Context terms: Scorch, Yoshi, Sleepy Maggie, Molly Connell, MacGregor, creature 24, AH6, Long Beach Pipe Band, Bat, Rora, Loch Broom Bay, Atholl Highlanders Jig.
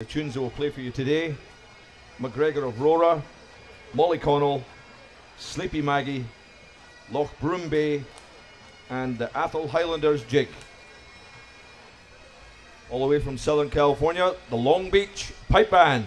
The tunes that we'll play for you today: MacGregor of Rora, Molly Connell, Sleepy Maggie, Loch Broom Bay, and the Atholl Highlanders Jig. All the way from Southern California, the Long Beach Pipe Band.